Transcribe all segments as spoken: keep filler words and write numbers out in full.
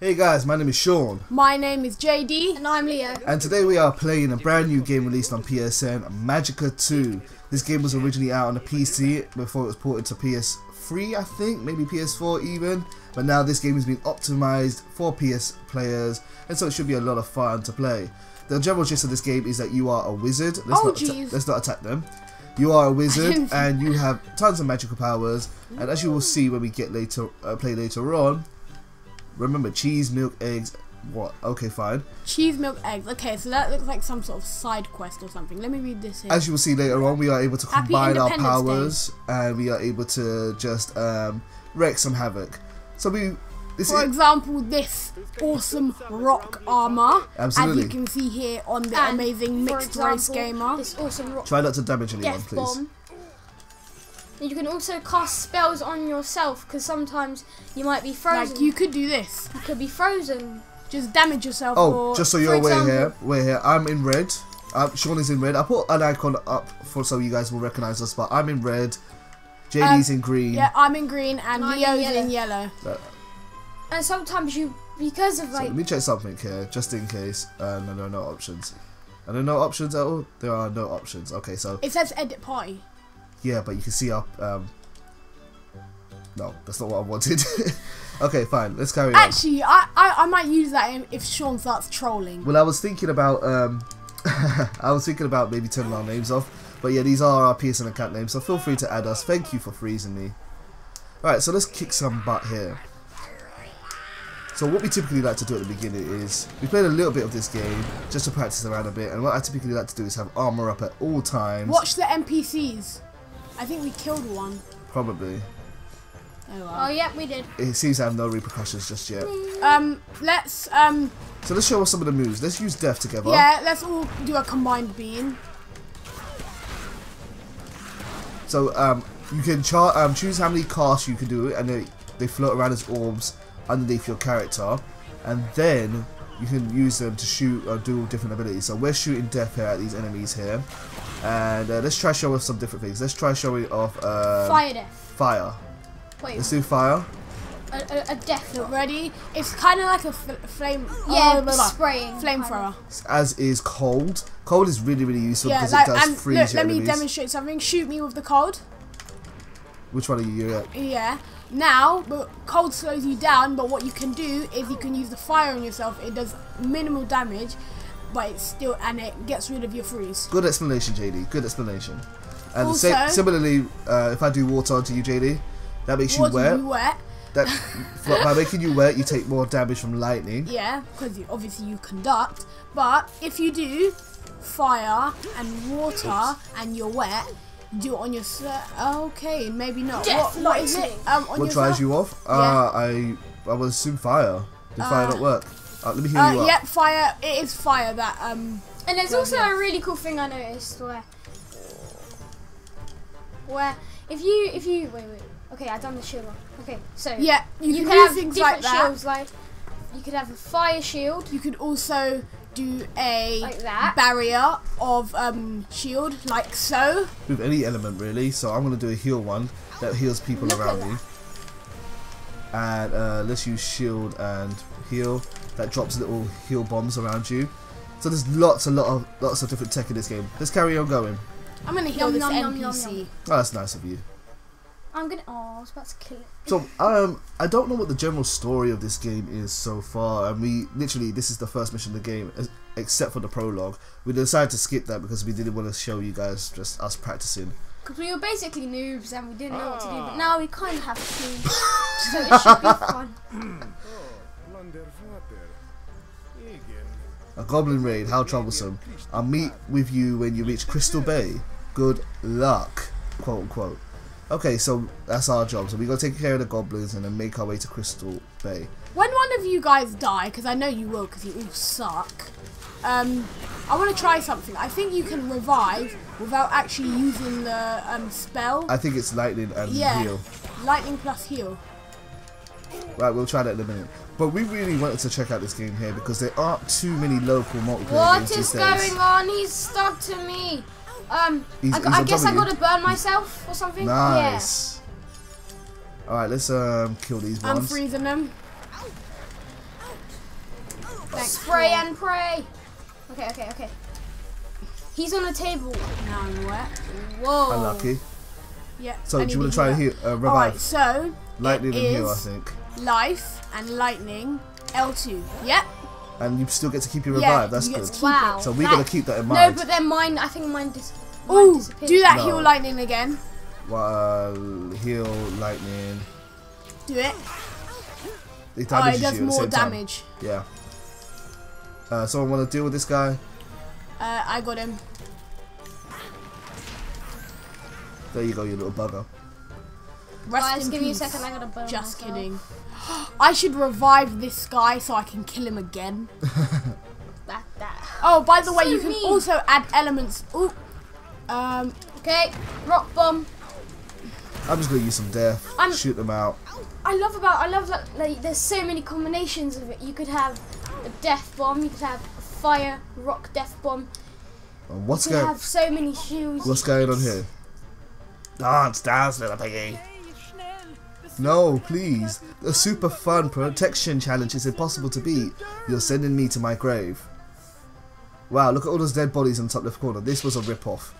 Hey guys, my name is Sean. My name is J D. And I'm Leo. And today we are playing a brand new game released on P S N, Magicka two. This game was originally out on the P C before it was ported to P S three, I think, maybe P S four even. But now this game has been optimized for P S players, and so it should be a lot of fun to play. The general gist of this game is that you are a wizard. Let's, oh, not, let's not attack them. You are a wizard and you have tons of magical powers. And as you will see when we get later, uh, play later on, remember, cheese, milk, eggs, what? Okay, fine. Cheese, milk, eggs. Okay, so that looks like some sort of side quest or something. Let me read this here. As you will see later on, we are able to combine our powers Day. and we are able to just um, wreak some havoc. So we... This For is, example, this awesome rock armor. Absolutely. As you can see here on the and amazing mixed example, race gamer. This awesome rock Try not to damage anyone, please. Bomb. You can also cast spells on yourself because sometimes you might be frozen. Like, you could do this. You could be frozen. Just damage yourself. Oh, or, just so you're aware here, we're here. I'm in red. Um, Sean is in red. I put an icon up for so you guys will recognise us, but I'm in red. J D's um, in green. Yeah, I'm in green, and, and Leo's in, in yellow. And sometimes you, because of like. So let me check something here, just in case. Uh, no, no, no options. And there are no options at all. There are no options. Okay, so. It says edit party. Yeah, but you can see our, um, no, that's not what I wanted. Okay, fine, let's carry on. Actually, I, I, I might use that if Sean starts trolling. Well, I was thinking about, um, I was thinking about maybe turning our names off. But yeah, these are our P S N account names, so feel free to add us. Thank you for freezing me. Alright, so let's kick some butt here. So what we typically like to do at the beginning is, we played a little bit of this game, just to practice around a bit. And what I typically like to do is have armor up at all times. Watch the N P Cs. I think we killed one. Probably. Oh, wow. Oh, yeah, we did. It seems to have no repercussions just yet. Um, let's, um... So let's show us some of the moves. Let's use death together. Yeah, let's all do a combined beam. So, um, you can char um, choose how many casts you can do, and they, they float around as orbs underneath your character, and then you can use them to shoot or do different abilities. So we're shooting death here at these enemies here. And uh, let's try showing off some different things. Let's try showing off uh, fire death. Fire. Wait. Let's do fire. A, a, a death already. It's kind of like a f flame. Yeah, oh, spraying. Flamethrower. As is cold. Cold is really really useful because yeah, like, it does um, freeze look, your Let enemies. me demonstrate something. Shoot me with the cold. Which one are you at? Yeah. Now, but cold slows you down. But what you can do is you can use the fire on yourself. It does minimal damage. But it's still, and it gets rid of your freeze. Good explanation, J D. Good explanation. And also, same, similarly, uh, if I do water onto you, J D, that makes you wet. You wet. That by making you wet, you take more damage from lightning. Yeah, because obviously you conduct. But if you do fire and water Oops. and you're wet, do it on your. Okay, maybe not. Death what, what is it? Um, on what drives you off? Yeah. Uh, I I would assume fire. Did uh, fire not work? Uh, let me hear uh, you Yep, up. fire. It is fire that. um... And there's also yeah. a really cool thing I noticed where, where if you if you wait wait okay I've done the shield one. Okay, so yeah, you, you can, can have things different like shields that. Like you could have a fire shield. You could also do a like that. barrier of um shield like so. With any element really. So I'm gonna do a heal one that heals people Look around me. And uh, let's use shield and heal. That drops little heal bombs around you. So there's lots and lot of lots of different tech in this game. Let's carry on going. I'm gonna heal this N P C. Oh, that's nice of you. I'm gonna. Oh, I was about to kill it. So um, I don't know what the general story of this game is so far, and we literally this is the first mission of the game, except for the prologue. We decided to skip that because we didn't want to show you guys just us practicing. Because we were basically noobs and we didn't know what to do, but now we kind of have to, so it should be fun. A goblin raid, how troublesome. I'll meet with you when you reach Crystal Bay. Good luck, quote unquote. Okay, so that's our job. So we gotta take care of the goblins and then make our way to Crystal Bay. When one of you guys die, because I know you will, because you all suck, um, I want to try something. I think you can revive without actually using the um, spell. I think it's lightning and yeah, heal. Lightning plus heal. Right, we'll try that in a minute. But we really wanted to check out this game here because there aren't too many local multiplayer what games. What is going on? He's stuck to me. Um, he's, I, he's I guess w. I gotta burn myself or something. Nice. Yeah. All right, let's um kill these ones. I'm freezing them. Next, spray and pray. Okay, okay, okay. He's on a table. Now I'm wet. Whoa. Unlucky. Yeah. So do you want to try and heal, uh, revive? All right, so lightning and heal, I think. Life and lightning, L two. Yep. And you still get to keep your revive. Yeah, that's good. Wow. So we're gonna keep that in mind. No, but then mine. I think mine dis. Ooh, do that no. heal lightning again. Well, heal lightning. Do it. It oh, it does more damage. Time. Yeah. Uh, someone want to deal with this guy? Uh, I got him. There you go, you little bugger. Guys, give peace. me a second, I got a bone. Just myself. kidding. I should revive this guy so I can kill him again. that, that. Oh, by the way, so you can mean. also add elements. Ooh. Um, okay, rock bomb. I'm just gonna use some death. I'm, shoot them out. I love about I love that like, there's so many combinations of it. You could have a death bomb. You could have a fire rock death bomb. Well, what's going? You could have so many shields. What's going on here? Dance, dance, little piggy. No, please. The super fun protection challenge is impossible to beat. You're sending me to my grave. Wow, look at all those dead bodies in the top left corner. This was a rip-off.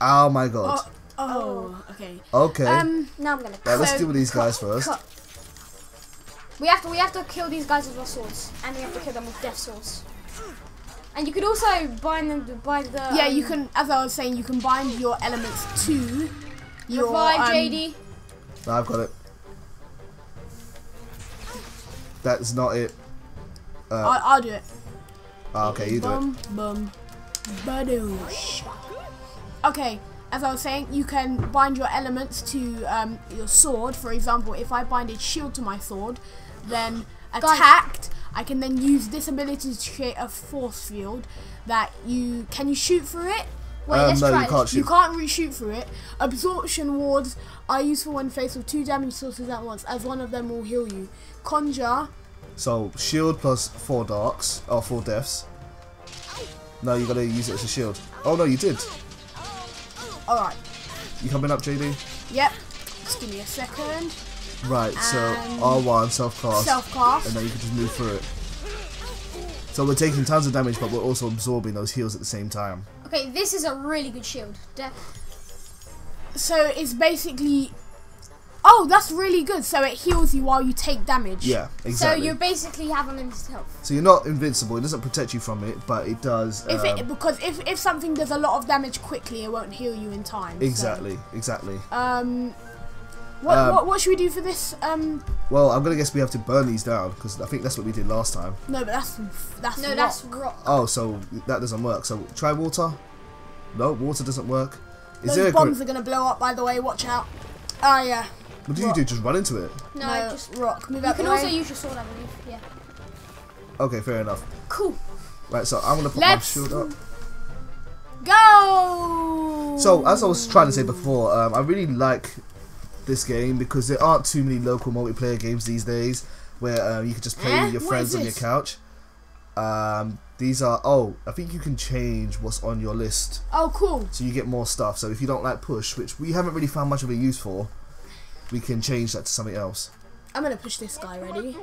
Oh my god. Oh. Oh, okay. Okay. Um, now I'm gonna. Yeah, let's so deal with these guys cut, first. Cut. We have to, we have to kill these guys with our swords, and we have to kill them with death swords. And you could also bind them to bind the. Yeah, um, you can. As I was saying, you can bind your elements to your. Revive, um, J D. No, I've got it. That's not it. Uh, I'll, I'll do it. Oh, okay, you bum, do it. Bum, badoosh. Okay. As I was saying, you can bind your elements to um, your sword. For example, if I binded shield to my sword, then attacked, I can then use this ability to create a force field that you can you shoot through it. Wait, um, let's no, try. You can't, shoot. you can't reshoot through it. Absorption wards are useful when faced with two damage sources at once, as one of them will heal you. Conjure. So shield plus four darks or four deaths. No, you gotta use it as a shield. Oh no, you did. Alright. You coming up, J D? Yep. Just give me a second. Right, so and R one, self-cast. Self-cast. And then you can just move through it. So we're taking tons of damage, but we're also absorbing those heals at the same time. Okay, this is a really good shield. De so it's basically... Oh, that's really good. So it heals you while you take damage. Yeah, exactly. So you basically have unlimited health. So you're not invincible. It doesn't protect you from it, but it does. If um, it because if if something does a lot of damage quickly, it won't heal you in time. Exactly, so. exactly. Um, what, um, what what should we do for this? Um. Well, I'm gonna guess we have to burn these down because I think that's what we did last time. No, but that's that's no, rock. that's rock. Oh, so that doesn't work. So try water. No, water doesn't work. Is Those there bombs are gonna blow up. By the way, watch out. Oh yeah. What do rock. you do? Just run into it? No, no just rock. Move you out can also use your sword, I believe. Yeah. Okay, fair enough. Cool. Right, so I'm gonna put Let's my shield up. Go. So as I was trying to say before, um, I really like this game because there aren't too many local multiplayer games these days where uh, you can just play eh? with your friends on your couch. Um, these are oh, I think you can change what's on your list. Oh, cool. So you get more stuff. So if you don't like push, which we haven't really found much of a use for. We can change that to something else. I'm gonna push this guy. Ready?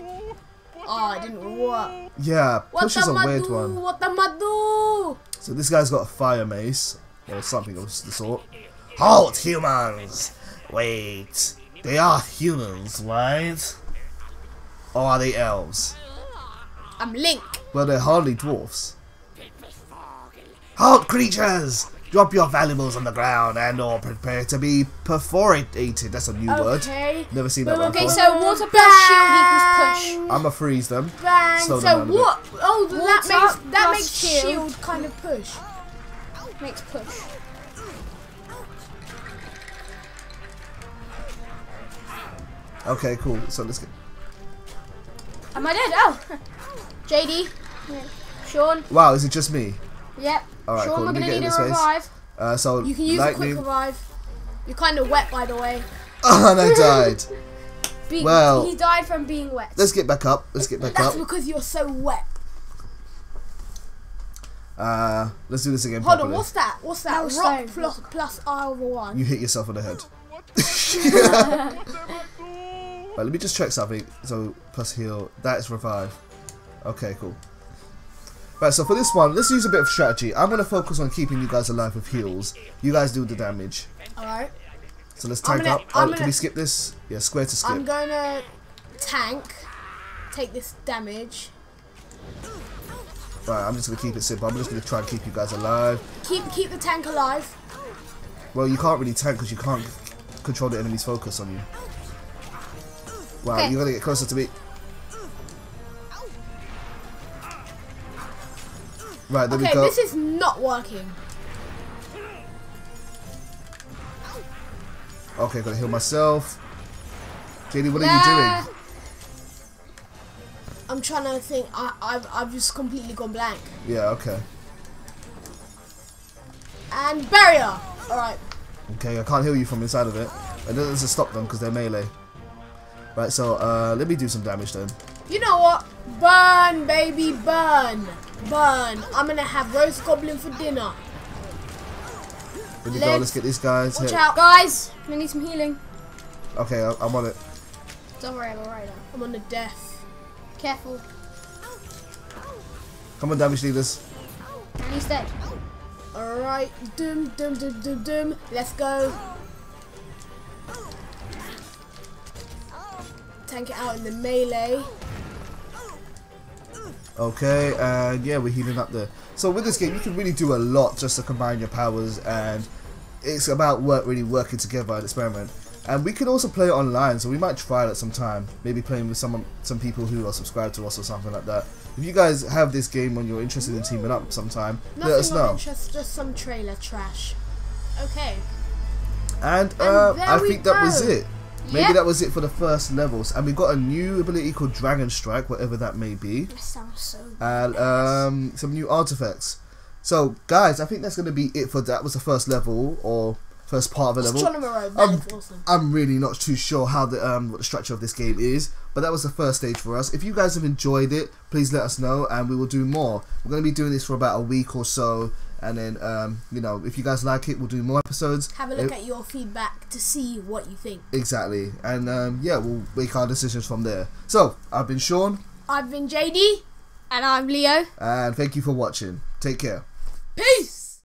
Oh, it didn't work. Yeah, push is a weird one. What the madu? So this guy's got a fire mace or something of the sort. Halt, humans! Wait, they are humans, right? Or are they elves? I'm Link. Well, they're hardly dwarfs. Halt, creatures! Drop your valuables on the ground and or prepare to be perforated. That's a new okay. word. Never seen that okay, one before. Okay, so water plus shield equals push. I'm going to freeze them. Bang. Slow so them what? Oh, water that makes, that makes shield. shield kind of push. Makes push. Okay, cool. So let's get... Am I dead? Oh. J D. Yeah. Sean. Wow, is it just me? Yep. Alright, sure, cool. We're gonna need a revive. Uh, so you can use lightning. a quick revive. You're kind of wet, by the way. Oh, and I died. Be well, he died from being wet. Let's get back up. Let's get back That's up. That's because you're so wet. Uh, let's do this again. Hold properly. on. What's that? What's that? that rock so plus, plus R over one. You hit yourself on the head. Right, let me just check something. So plus heal. That's revive. Okay, cool. Right, so for this one, let's use a bit of strategy. I'm going to focus on keeping you guys alive with heals. You guys do the damage. Alright. So let's tank gonna, up. Oh, gonna, can we skip this? Yeah, square to skip. I'm going to tank, take this damage. Right, I'm just going to keep it simple. I'm just going to try and keep you guys alive. Keep keep the tank alive. Well, you can't really tank because you can't control the enemy's focus on you. Wow, okay. You're going to get closer to me. Right, there okay, we go. This is not working. Okay, gotta heal myself. J D, what nah. are you doing? I'm trying to think. I, I've, I've just completely gone blank. Yeah, okay. And barrier. All right. Okay, I can't heal you from inside of it. And that doesn't stop them because they're melee. Right, so uh, let me do some damage then. You know what? Burn, baby, burn. Burn. I'm gonna have roast goblin for dinner. Here we go. Let's get these guys. Watch out, guys. We need some healing. Okay, I'm on it. Don't worry, I'm alright now. I'm on the death. Careful. Come on, damage dealers. And he's dead. Alright. Doom, doom, doom, doom, doom. Let's go. Tank it out in the melee. Okay, and yeah, we're healing up there. So with this game, you can really do a lot just to combine your powers, and it's about work really working together and experiment. And we can also play it online, so we might try it at some time. Maybe playing with some some people who are subscribed to us or something like that. If you guys have this game when you're interested in teaming up sometime, Nothing let us know. Interest, just some trailer trash. Okay. And, uh, and I think go. that was it. Maybe yep. that was it for the first levels, and we got a new ability called Dragon Strike, whatever that may be. That sounds so good. And um, some new artifacts. So, guys, I think that's going to be it for that. Was the first level or first part of the level? Road, I'm, awesome. I'm really not too sure how the um what the structure of this game is, but that was the first stage for us. If you guys have enjoyed it, please let us know, and we will do more. We're going to be doing this for about a week or so. And then, um, you know, if you guys like it, we'll do more episodes. Have a look it, at your feedback to see what you think. Exactly. And, um, yeah, we'll make our decisions from there. So, I've been Sean. I've been J D. And I'm Leo. And thank you for watching. Take care. Peace.